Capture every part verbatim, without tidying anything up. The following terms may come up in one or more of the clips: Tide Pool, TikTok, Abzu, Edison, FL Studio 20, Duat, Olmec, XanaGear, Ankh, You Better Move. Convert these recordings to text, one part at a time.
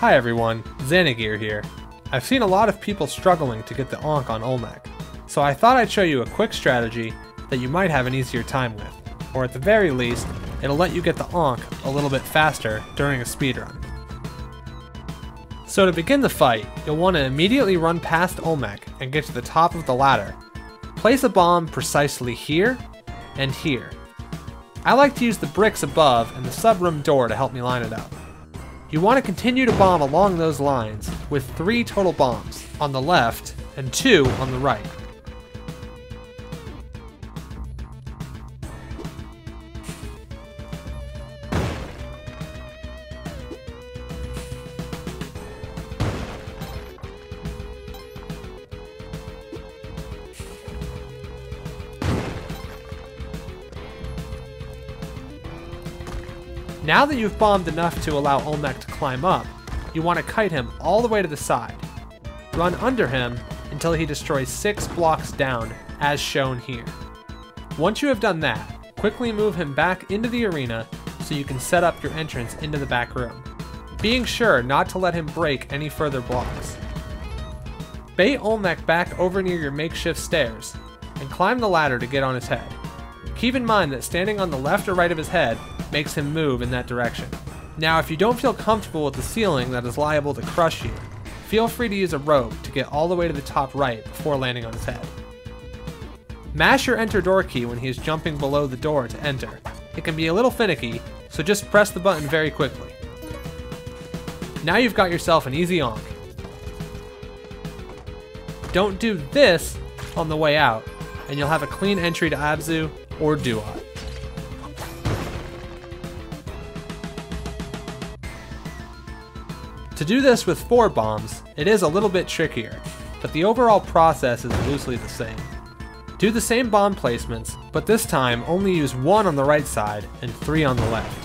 Hi everyone, XanaGear here. I've seen a lot of people struggling to get the Ankh on Olmec, so I thought I'd show you a quick strategy that you might have an easier time with, or at the very least, it'll let you get the Ankh a little bit faster during a speedrun. So to begin the fight, you'll want to immediately run past Olmec and get to the top of the ladder. Place a bomb precisely here and here. I like to use the bricks above and the sub-room door to help me line it up. You want to continue to bomb along those lines with three total bombs on the left and two on the right. Now that you've bombed enough to allow Olmec to climb up, you want to kite him all the way to the side. Run under him until he destroys six blocks down, as shown here. Once you have done that, quickly move him back into the arena so you can set up your entrance into the back room, being sure not to let him break any further blocks. Bait Olmec back over near your makeshift stairs, and climb the ladder to get on his head. Keep in mind that standing on the left or right of his head makes him move in that direction. Now, if you don't feel comfortable with the ceiling that is liable to crush you, feel free to use a rope to get all the way to the top right before landing on his head. Mash your enter door key when he is jumping below the door to enter. It can be a little finicky, so just press the button very quickly. Now you've got yourself an easy Ankh. Don't do this on the way out, and you'll have a clean entry to Abzu or Duat. To do this with four bombs, it is a little bit trickier, but the overall process is loosely the same. Do the same bomb placements, but this time only use one on the right side and three on the left.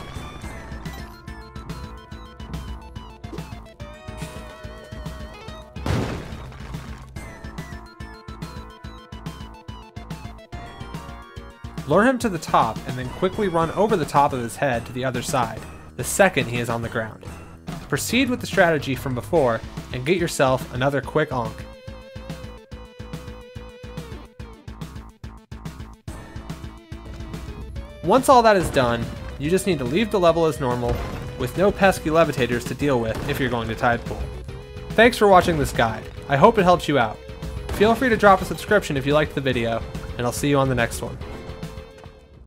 Lure him to the top and then quickly run over the top of his head to the other side, the second he is on the ground. Proceed with the strategy from before and get yourself another quick Ankh. Once all that is done, you just need to leave the level as normal, with no pesky levitators to deal with if you're going to Tide Pool. Thanks for watching this guide. I hope it helps you out. Feel free to drop a subscription if you liked the video, and I'll see you on the next one.